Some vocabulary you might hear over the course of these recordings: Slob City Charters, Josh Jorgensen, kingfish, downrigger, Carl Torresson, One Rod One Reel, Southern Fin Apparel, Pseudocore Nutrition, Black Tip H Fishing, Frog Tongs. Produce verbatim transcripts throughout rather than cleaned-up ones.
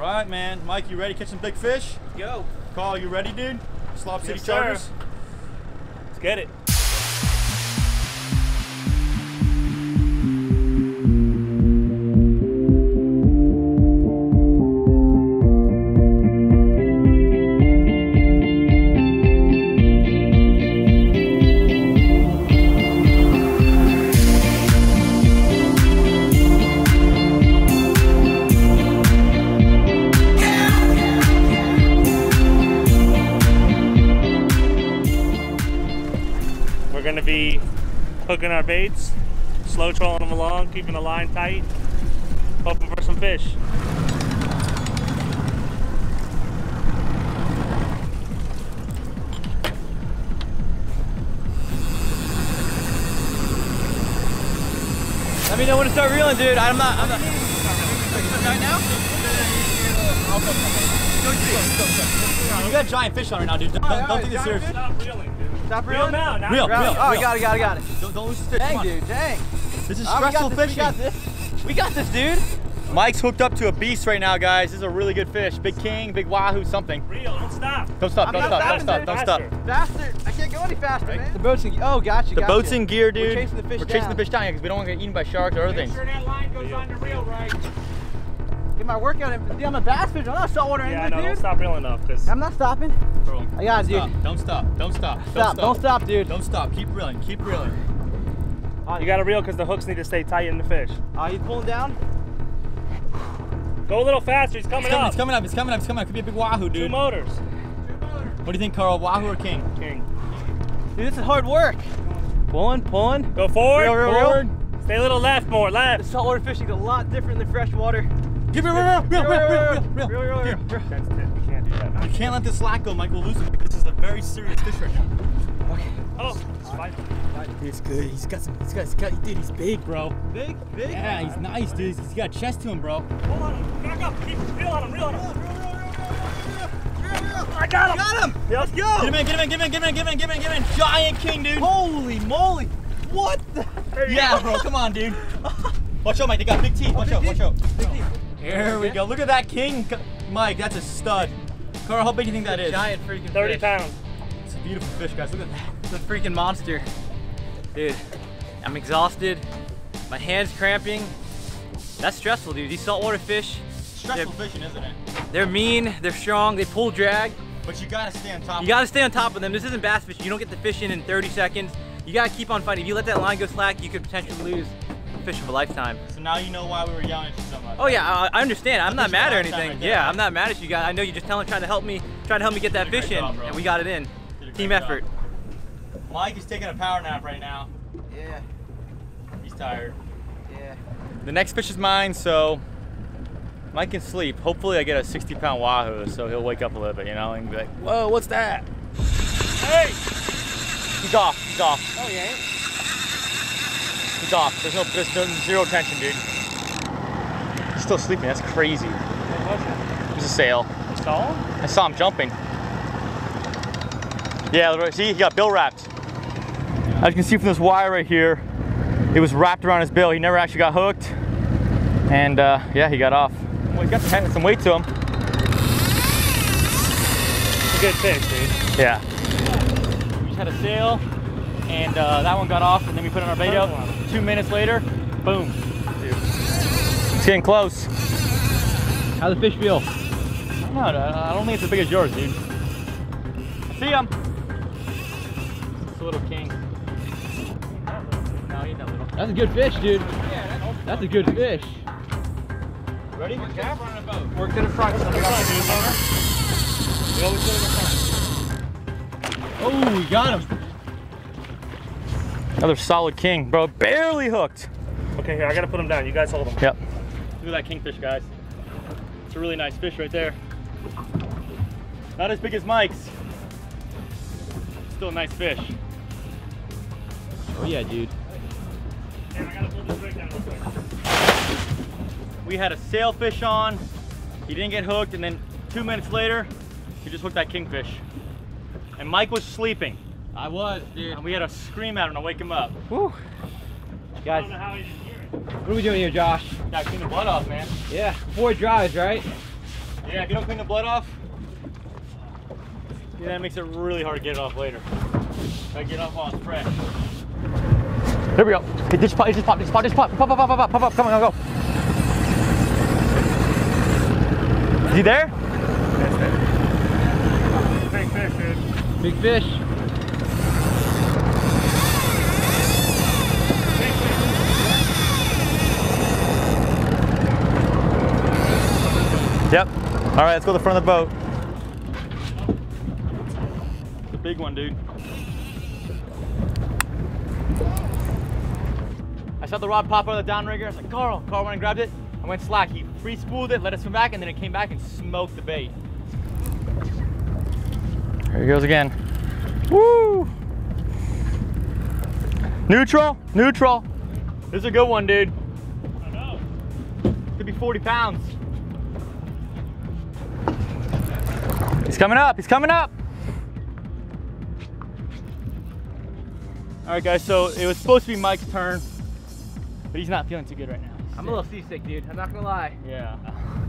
right, man. Mike, you ready to catch some big fish? Let's go. Carl, you ready, dude? Slob City Charters. Sir. Let's get it. Hooking our baits, slow trolling them along, keeping the line tight, hoping for some fish. Let me know when to start reeling, dude. I'm not. I'm not. Right now? You got a giant fish on right now, dude. Don't, don't, don't think this serves. Stop reeling, dude. Stop reeling? Real now, now. Real, real, real. Oh, real. Got it, got it, got it. Don't, don't lose the fish. Dang, dude, dang. This is oh, stressful we this, fishing. We got this. We got this, dude. Mike's hooked up to a beast right now, guys. This is a really good fish. Big king, big wahoo, something. Real, don't stop. Don't stop, don't stop, don't stop, don't stop. Faster. I can't go any faster, right? Man. The boat's in gear. Oh, gotcha, The gotcha. boat's in gear, dude. We're chasing the fish We're down. Chasing the fish down because we don't want to get eaten by sharks or other things. Make sure that line goes on the reel, right? Get my workout in. Dude, I'm a bass fish. I'm not saltwater angler, yeah, no, dude. Don't stop real enough. Cause I'm not stopping. Bro, I got it, dude. Don't stop. Don't stop. Don't stop. Stop. Don't stop, dude. Don't stop. Keep reeling. Keep reeling. You got to reel because the hooks need to stay tight in the fish. Oh, uh, he's pulling down. Go a little faster. He's coming, he's coming up. He's coming up. He's coming up. He's coming up. Could be a big wahoo, dude. Two motors. Two motors. What do you think, Carl? Wahoo or king? King. Dude, this is hard work. Pulling, pulling. Go forward. Reel, reel, forward. Reel. Stay a little left more. Left. The saltwater fishing's a lot different than freshwater. Give me real, real, real, real, real, real, real, real. That's it. You can't do that. You can't let this slack go, Mike. We'll lose it. This is a very serious fish right now. Okay. Oh. He's good. He's got some. He's got. He's got. Dude, he's big, bro. Big, big. Yeah, he's nice, dude. He's got chest to him, bro. Hold on. Back up. Keep reel on him. Reel on him. I got him. Got him. Let's go. Get him in. Get him in. Get him in. Get him in. Get him in. Get him in. Get him in. Giant king, dude. Holy moly. What? The? Yeah, bro. Come on, dude. Watch out, Mike. They got big teeth. Watch out. Watch out. Big teeth. Here we go. Look at that king, Mike. That's a stud. Carl, how big do you think that is? Giant freaking fish. thirty pounds. It's a beautiful fish, guys. Look at that. It's a freaking monster, dude. I'm exhausted. My hands cramping. That's stressful, dude. These saltwater fish. Stressful fishing, isn't it? They're mean. They're strong. They pull drag. But you gotta stay on top of them. You gotta stay on top of them. This isn't bass fishing. You don't get the fish in in thirty seconds. You gotta keep on fighting. If you let that line go slack, you could potentially lose fish of a lifetime. So now you know why we were yelling at you so much. Oh yeah, I, I understand. I'm not mad or anything. Right there, yeah, right? I'm not mad at you guys. I know you're just telling, trying to help me, trying to help me get that fish in, job, and we got it in. Team effort. Job. Mike is taking a power nap right now. Yeah. He's tired. Yeah. The next fish is mine, so Mike can sleep. Hopefully, I get a sixty pound wahoo, so he'll wake up a little bit, you know, and be like, "Whoa, what's that?" Hey. He's off. He's off. Oh yeah. He's off. There's no, there's no zero tension, dude. He's still sleeping. That's crazy. What was it? It was a sail. You saw him? I saw him jumping. Yeah, see, he got bill wrapped. As you can see from this wire right here, it was wrapped around his bill. He never actually got hooked. And uh, yeah, he got off. Well, he got some weight to him. It's a good fish, dude. Yeah. We just had a sail, and uh, that one got off, and then we put on our bait out. Two minutes later, boom. Dude. It's getting close. How's the fish feel? I don't know, I don't think it's as big as yours, dude. I see him. It's a little king. No, he's not little. That's a good fish, dude. Yeah, that's, that's a good fish. Ready? Work to the front. Work to the front, dude. We always go to the front. Oh, we got him. Another solid king, bro. Barely hooked. Okay, here, I gotta put him down. You guys hold him. Yep. Look at that kingfish, guys. It's a really nice fish right there. Not as big as Mike's. Still a nice fish. Oh yeah, dude. Damn, I gotta pull this rig down real quick. We had a sailfish on. He didn't get hooked, and then two minutes later, he just hooked that kingfish. And Mike was sleeping. I was, dude. And we had to scream at him to wake him up. Woo. Guys, I don't know how he didn't hear it. What are we doing here, Josh? Yeah, clean the blood off, man. Yeah, four drives, right? Yeah, if you don't clean the blood off, yeah, that makes it really hard to get it off later. Gotta get it off while it's fresh. Here we go. Hey, ditch pop, ditch pop, ditch pop, ditch pop, pop, pop, pop, pop, pop, pop, come on, go, go. Is he there? Big fish, dude. Big fish. Yep. All right, let's go to the front of the boat. It's a big one, dude. I saw the rod pop out of the downrigger. I was like, Carl. Carl went and grabbed it. I went slack. He free spooled it, let it swim back, and then it came back and smoked the bait. Here he goes again. Woo! Neutral, neutral. This is a good one, dude. I know. Could be forty pounds. He's coming up, he's coming up. All right, guys, so it was supposed to be Mike's turn, but he's not feeling too good right now. I'm a little seasick, dude. I'm not gonna lie. Yeah.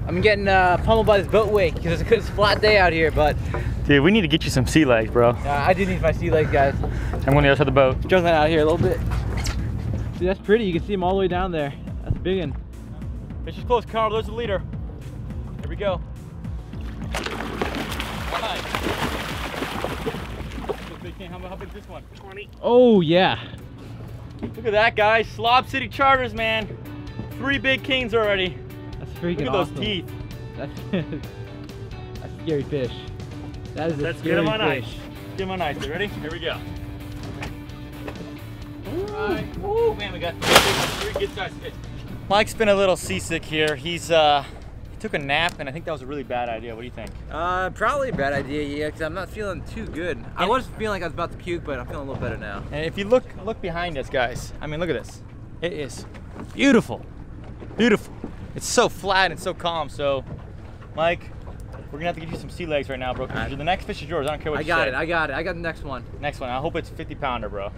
I'm getting uh, pummeled by this boat wake because it's a good flat day out here, but. Dude, we need to get you some sea legs, bro. Yeah, I do need my sea legs, guys. I'm going to the other side of the boat. Jumping out here a little bit. Dude, that's pretty. You can see them all the way down there. That's a big one. Fish is close, Carl. There's the leader. Here we go. How big is this one? twenty. Oh, yeah. Look at that, guys. Slob City Charters, man. Three big kings already. That's freaking awesome. Look at awesome. Those teeth. That's, that's a scary fish. That is a Let's scary get him on fish. Ice. Get him on ice. You ready? Here we go. Ooh. All right. Ooh, man, we got three good sized fish. Mike's been a little seasick here. He's uh, he took a nap, and I think that was a really bad idea. What do you think? Uh, probably a bad idea, yeah, because I'm not feeling too good. And I was feeling like I was about to puke, but I'm feeling a little better now. And if you look, look behind us, guys. I mean, look at this. It is beautiful, beautiful. It's so flat and so calm. So, Mike, we're gonna have to give you some sea legs right now, bro. Right. The next fish is yours. I don't care what I you got say. It. I got it. I got the next one. Next one. I hope it's fifty pounder, bro.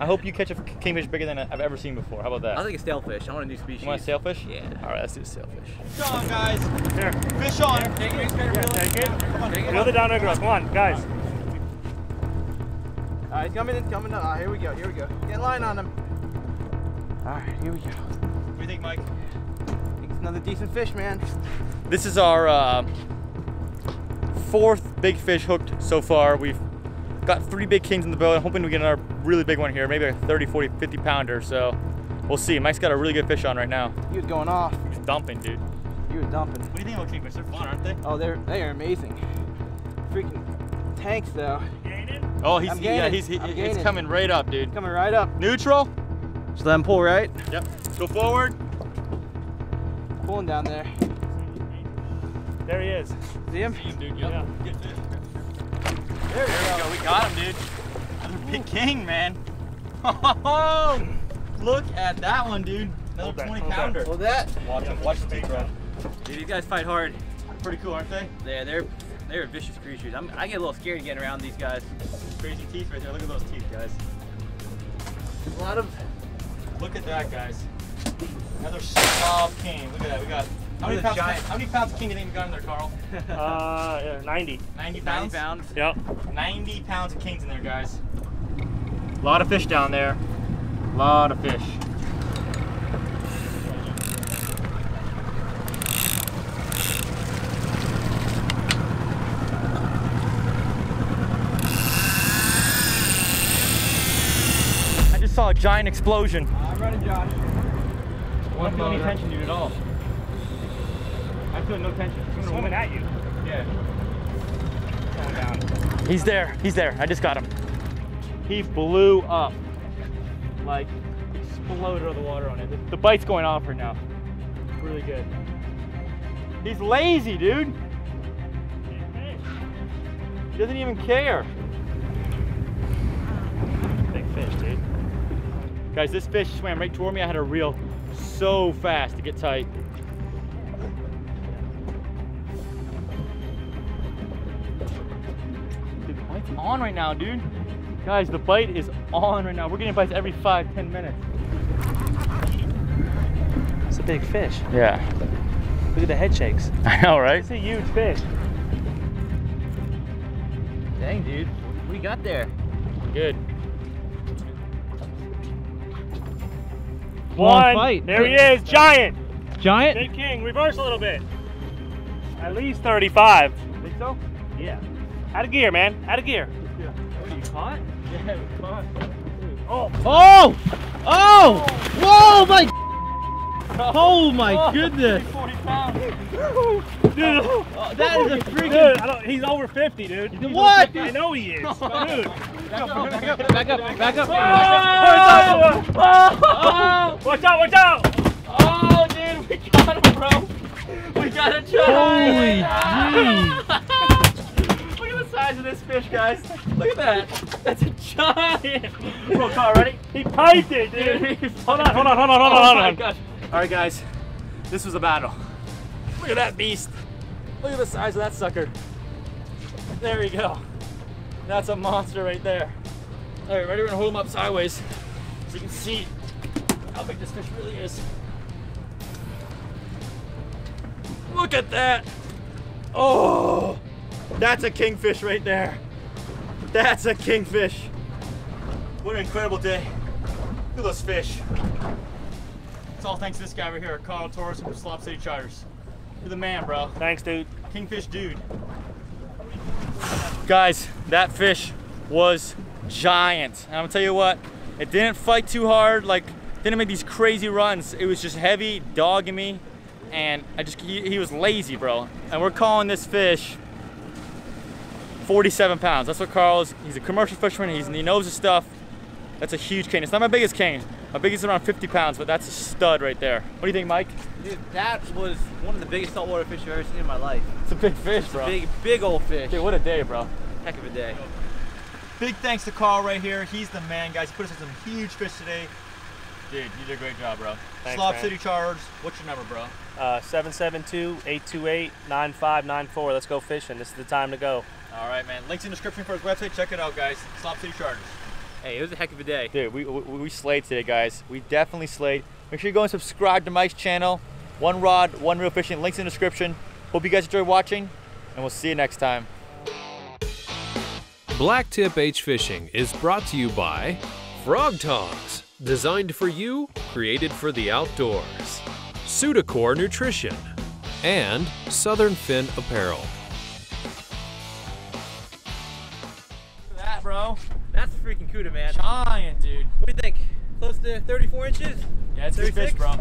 I hope you catch a kingfish bigger than I've ever seen before. How about that? I think it's sailfish. I want a new species. You want a sailfish? Yeah. All right, let's do a sailfish. Fish on, guys. Here. Fish on. Here. Take it. Yeah, take it. Come on. Take it. Reel the down girl. Come on, guys. All right, he's coming in. Coming in. Ah, here we go. Here we go. Get line on him. All right, here we go. What do you think, Mike? I think it's another decent fish, man. This is our uh, fourth big fish hooked so far. We've got three big kings in the boat. I'm hoping we get another really big one here, maybe a thirty, forty, fifty pounder. So we'll see. Mike's got a really good fish on right now. He was going off. He was dumping, dude. He was dumping. What do you think about kingfish? They're fun, aren't they? Oh, they're they are amazing. Freaking tanks, though. Gaining? Oh, he's yeah, he's he, it's coming right up, dude. Coming right up. Neutral. Just let him pull right. Yep. Go forward. Pulling down there. There he is. See him? See him, dude. Yep. Yeah. Get there. There we go. We got him, dude. Another big king, man. Oh, look at that one, dude. Another that, twenty pounder. Hold that. Watch him. Watch the teeth run. Dude, these guys fight hard. Pretty cool, aren't they? Yeah, they're they're vicious creatures. I'm, I get a little scared getting around these guys. Crazy teeth right there. Look at those teeth, guys. A lot of. Look at that, guys. Another slob king. Look at that. We got. How many, pounds, how many pounds of king do you think we got in there, Carl? Uh, yeah, ninety. ninety pounds? ninety pounds. Yep. ninety pounds of kings in there, guys. A lot of fish down there. A lot of fish. I just saw a giant explosion. Uh, I'm running, Josh. I don't feel any tension, dude, at all. I feel no tension. He's swimming at you. Yeah. Going down. He's there. He's there. I just got him. He blew up. Like, exploded all the water on it. The, the bite's going off right now. Really good. He's lazy, dude. He doesn't even care. Big fish, dude. Guys, this fish swam right toward me. I had to reel so fast to get tight. On right now, dude. Guys, the bite is on right now. We're getting bites every five, ten minutes. It's a big fish. Yeah. Look at the head shakes. I know, right? It's a huge fish. Dang, dude. What do we got there? Good. One. Fight. There he is, giant. Giant? Big king, reverse a little bit. At least thirty-five. Think so? Yeah. Out of gear, man. Out of gear. Yeah. What, are you caught? Yeah, it was caught. Oh! Oh! Oh! Whoa, my Oh my oh, goodness! forty pounds. Dude, oh, that is a freaking. Dude, I don't, he's over fifty, dude. He's what? fifty. I know he is. Dude. Back up! Back up! Back up! Back up! Oh! Oh! Oh! Watch out! Watch out! Oh, dude, we got him, bro. We got a giant. Holy jeez! Look at the size of this fish, guys. Look at that. That's a giant. Bro, Carl, ready? He piped it, dude. dude hold on! Hold on! Hold on! Hold on! Hold on! Oh my gosh. Alright guys, this was a battle. Look at that beast. Look at the size of that sucker. There you go. That's a monster right there. Alright, ready? We're gonna hold him up sideways so you can see how big this fish really is. Look at that! Oh! That's a kingfish right there. That's a kingfish. What an incredible day. Look at those fish. It's all thanks to this guy right here, Carl Torresson from Slob City Charters. You're the man, bro. Thanks, dude. Kingfish dude. Guys, that fish was giant. And I'm gonna tell you what, it didn't fight too hard, like, didn't make these crazy runs. It was just heavy, dogging me, and I just, he, he was lazy, bro. And we're calling this fish forty-seven pounds. That's what Carl is. He's a commercial fisherman, he's, he knows his stuff. That's a huge cane. It's not my biggest cane. My biggest is around fifty pounds, but that's a stud right there. What do you think, Mike? Dude, that was one of the biggest saltwater fish I've ever seen in my life. It's a big fish, bro. It's a big, big old fish. Dude, what a day, bro. Heck of a day. Big thanks to Carl right here. He's the man, guys. He put us in some huge fish today. Dude, you did a great job, bro. Thanks, Slob man. City Charters, what's your number, bro? Uh, seven seven two, eight two eight, nine five nine four. Let's go fishing. This is the time to go. All right, man. Links in the description for his website. Check it out, guys. Slob City Charters. Hey, it was a heck of a day. Dude, we, we, we slayed today, guys. We definitely slayed. Make sure you go and subscribe to Mike's channel, One Rod, One Reel Fishing. Links in the description. Hope you guys enjoyed watching, and we'll see you next time. Black Tip H Fishing is brought to you by Frog Tongs, designed for you, created for the outdoors. Pseudocore Nutrition, and Southern Fin Apparel. Look at that, bro. That's freaking cuda, man. Giant, dude. What do you think? Close to thirty-four inches? Yeah, it's a fish, bro.